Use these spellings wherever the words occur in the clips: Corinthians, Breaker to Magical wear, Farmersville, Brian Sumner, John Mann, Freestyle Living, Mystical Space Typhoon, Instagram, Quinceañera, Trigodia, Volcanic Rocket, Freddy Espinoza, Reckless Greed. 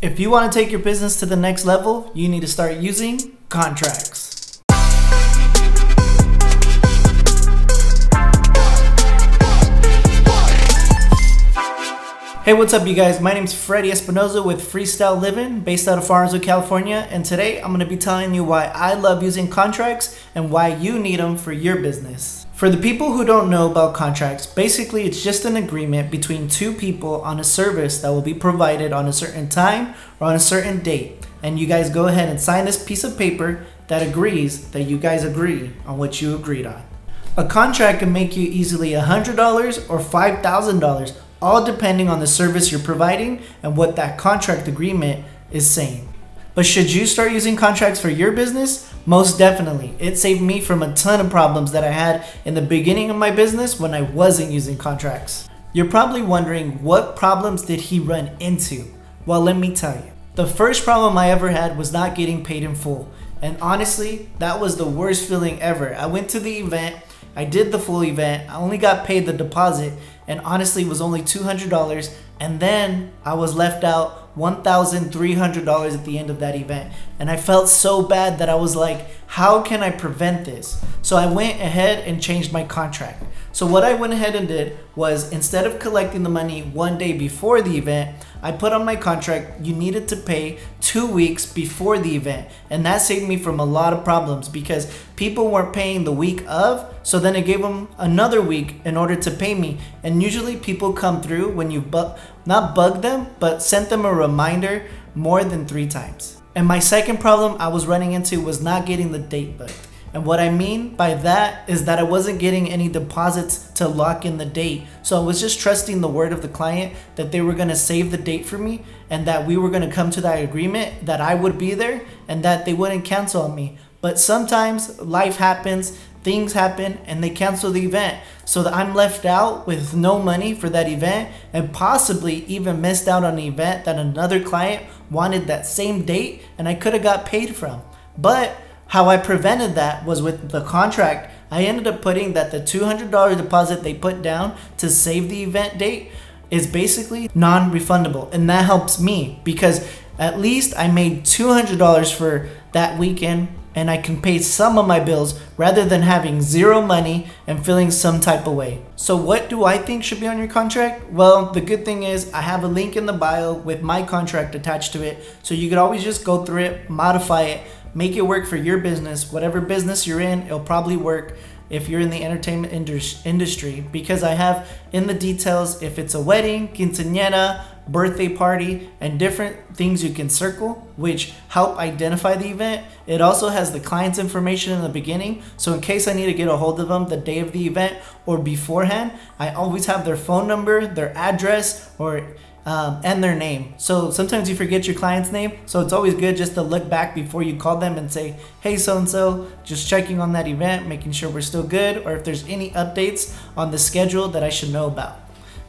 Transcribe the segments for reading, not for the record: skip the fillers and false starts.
If you want to take your business to the next level, you need to start using contracts. Hey, what's up you guys? My name is Freddy Espinoza with Freestyle Living, based out of Farmersville, California. And today I'm going to be telling you why I love using contracts and why you need them for your business. For the people who don't know about contracts, basically it's just an agreement between two people on a service that will be provided on a certain time or on a certain date. And you guys go ahead and sign this piece of paper that agrees that you guys agree on what you agreed on. A contract can make you easily $100 or $5,000, all depending on the service you're providing and what that contract agreement is saying. But should you start using contracts for your business? Most definitely. It saved me from a ton of problems that I had in the beginning of my business when I wasn't using contracts. You're probably wondering, what problems did he run into? Well, let me tell you. The first problem I ever had was not getting paid in full. And honestly, that was the worst feeling ever. I went to the event, I did the full event, I only got paid the deposit, and honestly was only $200, and then I was left out $1,300 at the end of that event. And I felt so bad that I was like, how can I prevent this? So I went ahead and changed my contract. So what I went ahead and did was, instead of collecting the money one day before the event, I put on my contract, you needed to pay 2 weeks before the event. And that saved me from a lot of problems because people weren't paying the week of, so then it gave them another week in order to pay me. And usually people come through when you not bug them, but sent them a reminder more than 3 times. And my second problem I was running into was not getting the date booked. And what I mean by that is that I wasn't getting any deposits to lock in the date. So I was just trusting the word of the client that they were going to save the date for me and that we were going to come to that agreement that I would be there and that they wouldn't cancel on me. But sometimes life happens, things happen, and they cancel the event. So that I'm left out with no money for that event and possibly even missed out on an event that another client wanted that same date and I could have got paid from. But how I prevented that was with the contract. I ended up putting that the $200 deposit they put down to save the event date is basically non-refundable. And that helps me because at least I made $200 for that weekend and I can pay some of my bills rather than having zero money and feeling some type of way. So what do I think should be on your contract? Well, the good thing is I have a link in the bio with my contract attached to it. So you could always just go through it, modify it, make it work for your business. Whatever business you're in, it'll probably work if you're in the entertainment industry, because I have in the details if it's a wedding, quinceañera, birthday party, and different things you can circle, which help identify the event. It also has the client's information in the beginning, so in case I need to get a hold of them the day of the event or beforehand, I always have their phone number, their address, or and their name. So sometimes you forget your client's name, so it's always good just to look back before you call them and say, hey, so-and-so, just checking on that event, making sure we're still good, or if there's any updates on the schedule that I should know about.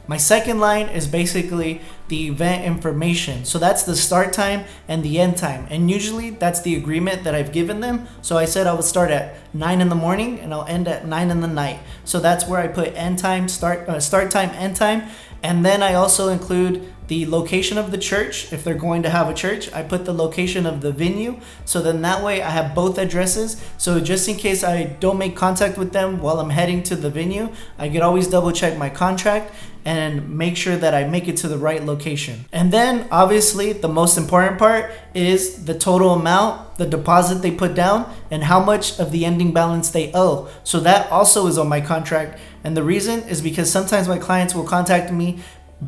My second line is basically the event information. So that's the start time and the end time. And usually that's the agreement that I've given them. So I said I would start at 9 in the morning and I'll end at 9 in the night. So that's where I put end time, start time, end time. And then I also include the location of the church. If they're going to have a church, I put the location of the venue. So then that way I have both addresses. So just in case I don't make contact with them while I'm heading to the venue, I could always double check my contract and make sure that I make it to the right location. And then obviously the most important part is the total amount, the deposit they put down, and how much of the ending balance they owe. So that also is on my contract. And the reason is because sometimes my clients will contact me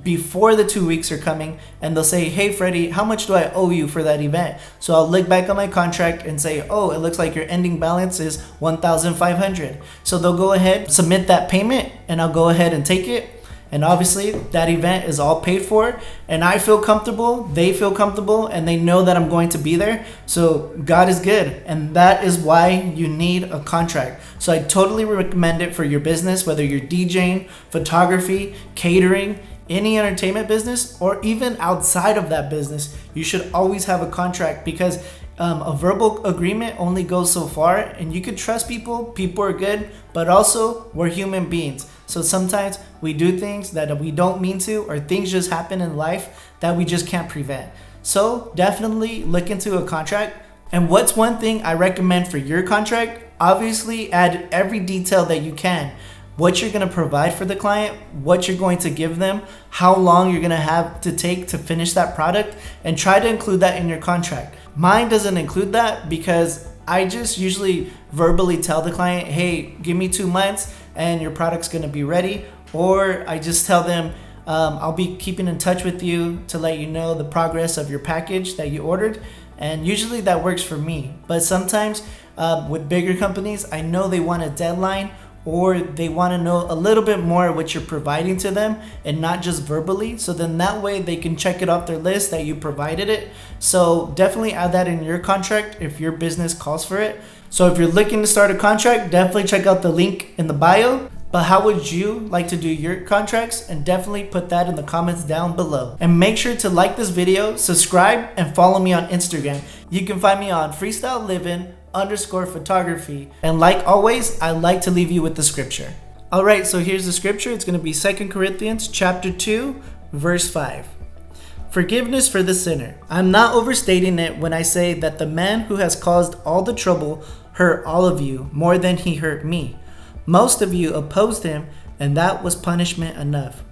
before the 2 weeks are coming and they'll say, hey Freddie, how much do I owe you for that event? So I'll look back on my contract and say, oh, it looks like your ending balance is $1,500. So they'll go ahead, submit that payment, and I'll go ahead and take it. And obviously that event is all paid for and I feel comfortable, they feel comfortable, and they know that I'm going to be there. So God is good. And that is why you need a contract. So I totally recommend it for your business, whether you're DJing, photography, catering, any entertainment business, or even outside of that business. You should always have a contract because a verbal agreement only goes so far, and you can trust people. People are good, but also we're human beings. So sometimes we do things that we don't mean to, or things just happen in life that we just can't prevent. So definitely look into a contract. And what's one thing I recommend for your contract? Obviously add every detail that you can. What you're going to provide for the client, what you're going to give them, how long you're going to have to take to finish that product, and try to include that in your contract. Mine doesn't include that because I just usually verbally tell the client, hey, give me 2 months and your product's going to be ready. Or I just tell them, I'll be keeping in touch with you to let you know the progress of your package that you ordered. And usually that works for me. But sometimes with bigger companies, I know they want a deadline, or they want to know a little bit more what you're providing to them and not just verbally. So then that way they can check it off their list that you provided it. So definitely add that in your contract if your business calls for it. So if you're looking to start a contract, definitely check out the link in the bio. But how would you like to do your contracts? And definitely put that in the comments down below. And make sure to like this video, subscribe, and follow me on Instagram. You can find me on freestyleliving_photography. And like always, I like to leave you with the scripture. All right, so here's the scripture. It's going to be 2 Corinthians chapter 2, verse 5. Forgiveness for the sinner. I'm not overstating it when I say that the man who has caused all the trouble hurt all of you more than he hurt me. Most of you opposed him, and that was punishment enough.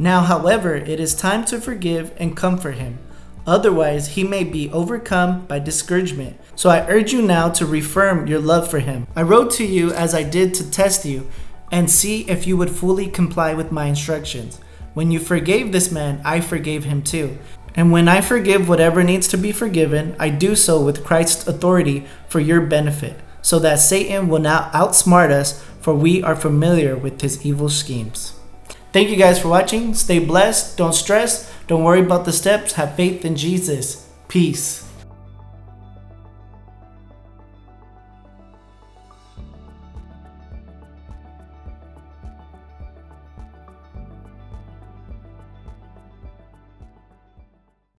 Now, however, it is time to forgive and comfort him. Otherwise, he may be overcome by discouragement. So I urge you now to reaffirm your love for him. I wrote to you as I did to test you and see if you would fully comply with my instructions. When you forgave this man, I forgave him too. And when I forgive whatever needs to be forgiven, I do so with Christ's authority for your benefit, so that Satan will not outsmart us, for we are familiar with his evil schemes. Thank you guys for watching. Stay blessed. Don't stress. Don't worry about the steps. Have faith in Jesus. Peace.